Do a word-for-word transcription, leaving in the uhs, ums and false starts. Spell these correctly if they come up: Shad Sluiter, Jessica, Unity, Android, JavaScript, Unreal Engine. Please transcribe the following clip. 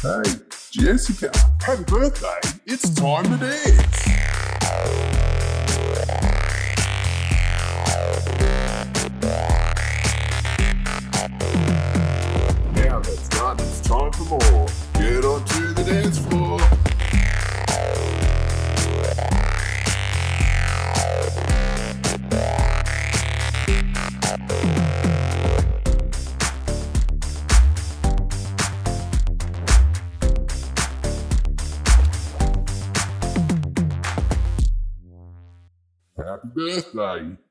Hey, Jessica, happy birthday. It's time to dance. Now that's done, it's time for more. Get onto the dance floor. Happy birthday.